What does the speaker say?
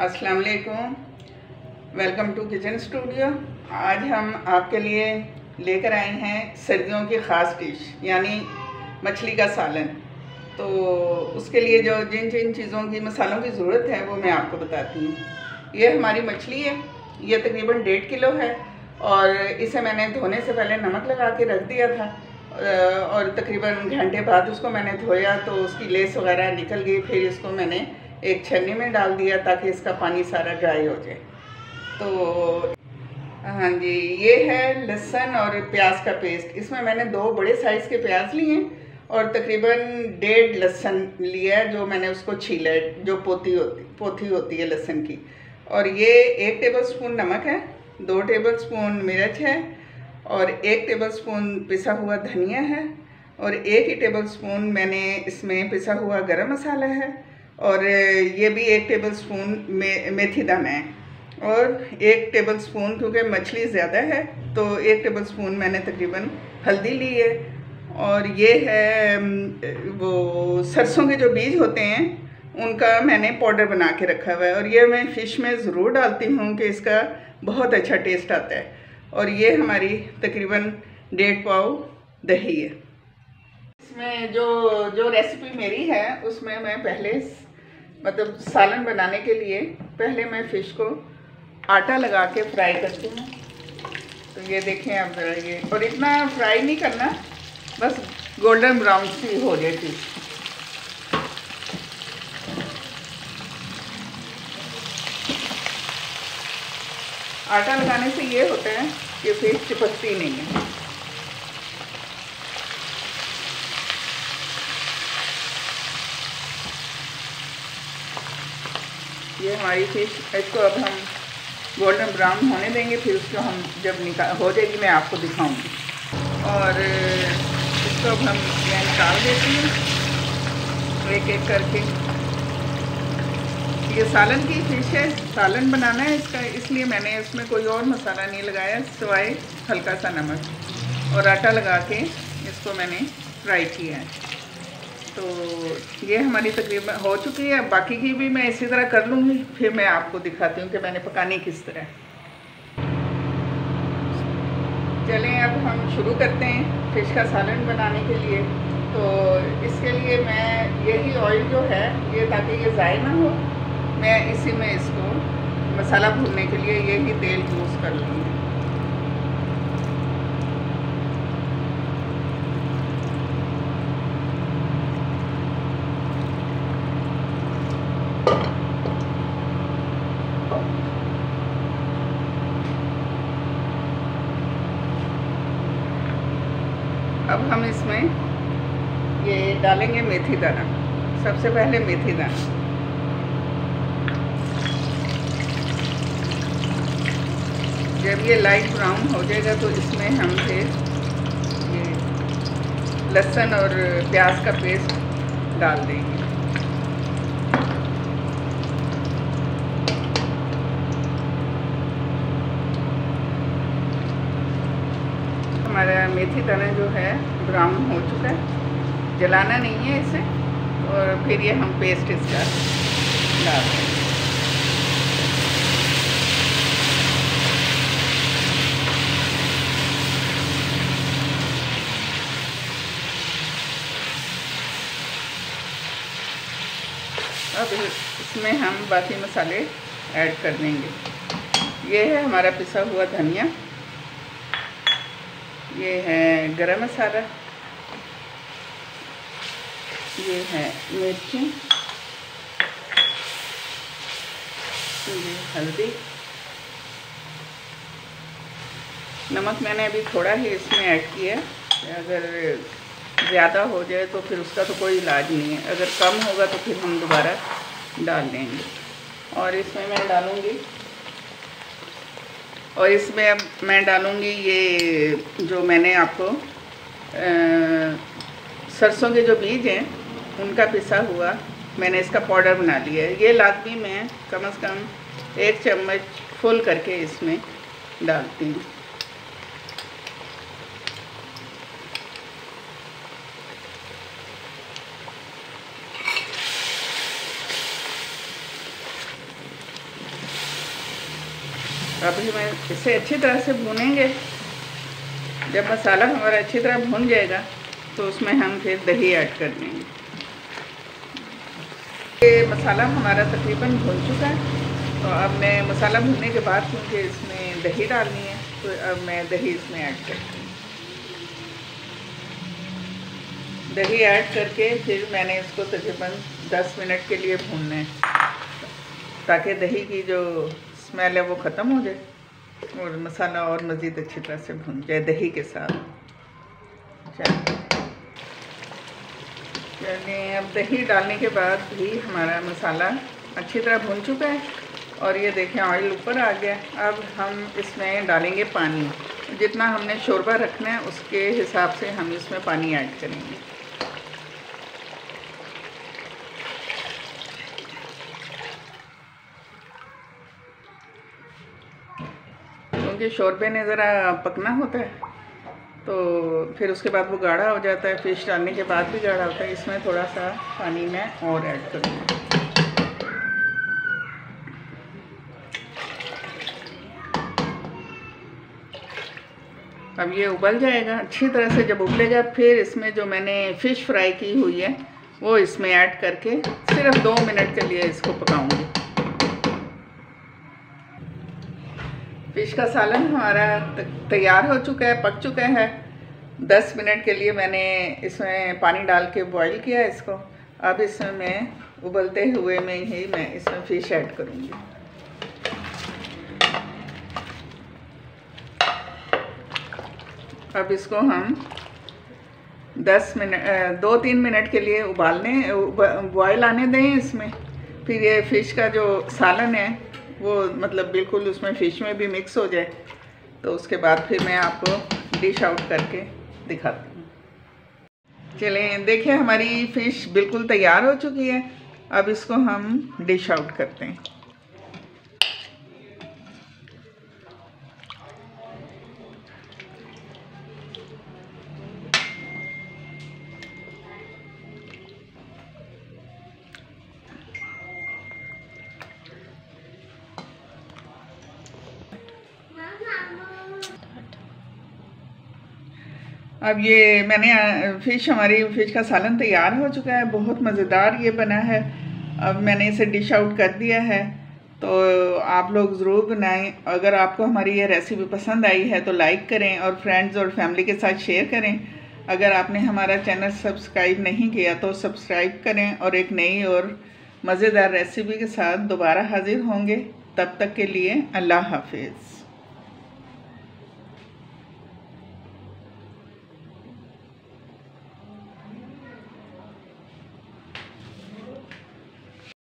अस्सलाम वालेकुम, welcome to kitchen studio. आज हम आपके लिए लेकर आए हैं सर्दियों की ख़ास डिश यानी मछली का सालन। तो उसके लिए जो जिन जिन चीज़ों की मसालों की ज़रूरत है वो मैं आपको बताती हूँ। ये हमारी मछली है, ये तकरीबन 1.5 किलो है और इसे मैंने धोने से पहले नमक लगा के रख दिया था और तकरीबन घंटे बाद उसको मैंने धोया तो उसकी लेस वगैरह निकल गई। फिर इसको मैंने एक छन्नी में डाल दिया ताकि इसका पानी सारा ड्राई हो जाए। तो हाँ जी, ये है लहसुन और प्याज का पेस्ट। इसमें मैंने 2 बड़े साइज़ के प्याज लिए और तकरीबन 1.5 लहसुन लिया है जो मैंने उसको छीला है, जो पोथी होती है लहसुन की। और ये 1 टेबलस्पून नमक है, 2 टेबलस्पून मिर्च है और 1 टेबलस्पून पिसा हुआ धनिया है और 1 ही टेबलस्पून मैंने इसमें पिसा हुआ गरम मसाला है और ये भी 1 टेबलस्पून मेथी दाना है और 1 टेबलस्पून, क्योंकि मछली ज़्यादा है तो 1 टेबलस्पून मैंने तकरीबन हल्दी ली है। और ये है वो सरसों के जो बीज होते हैं उनका मैंने पाउडर बना के रखा हुआ है और ये मैं फ़िश में ज़रूर डालती हूँ कि इसका बहुत अच्छा टेस्ट आता है। और ये हमारी तकरीबन 1.5 पाव दही है। इसमें जो रेसिपी मेरी है उसमें मैं पहले मतलब सालन बनाने के लिए पहले मैं फ़िश को आटा लगा के फ्राई करती हूँ। तो ये देखें आप ज़रा, ये और इतना फ्राई नहीं करना, बस गोल्डन ब्राउन सी हो जाए फिश। आटा लगाने से ये होता है कि फिश चिपकती नहीं है। ये हमारी फिश, इसको अब हम गोल्डन ब्राउन होने देंगे, फिर उसको हम जब निकाल हो जाएगी मैं आपको दिखाऊंगी। और इसको अब हम निकाल देते हैं एक एक करके। ये सालन की फिश है, सालन बनाना है इसका, इसलिए मैंने इसमें कोई और मसाला नहीं लगाया सिवाय हल्का सा नमक और आटा लगा के इसको मैंने फ्राई किया है। तो ये हमारी तकरीबन हो चुकी है। बाकी की भी मैं इसी तरह कर लूँगी, फिर मैं आपको दिखाती हूँ कि मैंने पकानी किस तरह। चलें अब हम शुरू करते हैं फिश का सालन बनाने के लिए। तो इसके लिए मैं यही ऑयल जो है ये, ताकि ये ज़ाया ना हो, मैं इसी में इसको मसाला भूनने के लिए यही तेल यूज़ कर लूँगी। अब हम इसमें ये डालेंगे मेथी दाना, सबसे पहले मेथी दाना। जब ये लाइट ब्राउन हो जाएगा तो इसमें हम फिर ये लहसुन और प्याज का पेस्ट डाल देंगे। हमारा मेथी दाना जो है ब्राउन हो चुका है, जलाना नहीं है इसे। और फिर ये हम पेस्ट इसका डाल देंगे। अब इसमें हम बाकी मसाले ऐड कर देंगे। ये है हमारा पिसा हुआ धनिया, ये है गरम मसाला, ये है मिर्ची, ये हल्दी, नमक मैंने अभी थोड़ा ही इसमें ऐड किया। अगर ज़्यादा हो जाए तो फिर उसका तो कोई इलाज नहीं है, अगर कम होगा तो फिर हम दोबारा डाल देंगे। और इसमें मैं डालूँगी अब मैं डालूँगी ये जो मैंने आपको सरसों के जो बीज हैं उनका पिसा हुआ, मैंने इसका पाउडर बना लिया है। ये लाजमी मैं कम से कम 1 चम्मच फुल करके इसमें डालती हूँ। अभी मैं इसे अच्छी तरह से भूनेंगे। जब मसाला हमारा अच्छी तरह भून जाएगा तो उसमें हम फिर दही ऐड कर देंगे। ये मसाला हमारा तकरीबन भून चुका है, तो अब मैं मसाला भूनने के बाद क्योंकि इसमें दही डालनी है तो अब मैं दही इसमें ऐड करती हूँ। दही ऐड करके फिर मैंने इसको तकरीबन 10 मिनट के लिए भूनना है ताकि दही की जो स्मेल है वो ख़त्म हो जाए और मसाला और मज़ीद अच्छी तरह से भून जाए दही के साथ। चलिए अब दही डालने के बाद भी हमारा मसाला अच्छी तरह भून चुका है और ये देखें ऑयल ऊपर आ गया। अब हम इसमें डालेंगे पानी, जितना हमने शोरबा रखना है उसके हिसाब से हम इसमें पानी ऐड करेंगे। क्योंकि शोरबे ने ज़रा पकना होता है तो फिर उसके बाद वो गाढ़ा हो जाता है, फिश डालने के बाद भी गाढ़ा होता है। इसमें थोड़ा सा पानी मैं और ऐड करूँगी। अब ये उबल जाएगा अच्छी तरह से। जब उबलेगा फिर इसमें जो मैंने फ़िश फ्राई की हुई है वो इसमें ऐड करके सिर्फ 2 मिनट के लिए इसको पकाऊंगी। फ़िश का सालन हमारा तैयार हो चुका है, पक चुका है। 10 मिनट के लिए मैंने इसमें पानी डाल के बॉईल किया है इसको। अब इसमें मैं उबलते हुए में ही मैं इसमें फ़िश ऐड करूँगी। अब इसको हम 10 मिनट 2-3 मिनट के लिए बॉयल आने दें इसमें। फिर ये फ़िश का जो सालन है वो मतलब बिल्कुल उसमें फ़िश में भी मिक्स हो जाए। तो उसके बाद फिर मैं आपको डिश आउट करके दिखाती हूँ। चलें देखिए हमारी फ़िश बिल्कुल तैयार हो चुकी है। अब इसको हम डिश आउट करते हैं। अब ये मैंने हमारी फ़िश का सालन तैयार हो चुका है, बहुत मज़ेदार ये बना है। अब मैंने इसे डिश आउट कर दिया है। तो आप लोग ज़रूर बनाएं। अगर आपको हमारी ये रेसिपी पसंद आई है तो लाइक करें और फ्रेंड्स और फैमिली के साथ शेयर करें। अगर आपने हमारा चैनल सब्सक्राइब नहीं किया तो सब्सक्राइब करें और एक नई और मज़ेदार रेसिपी के साथ दोबारा हाजिर होंगे। तब तक के लिए अल्लाह हाफिज़।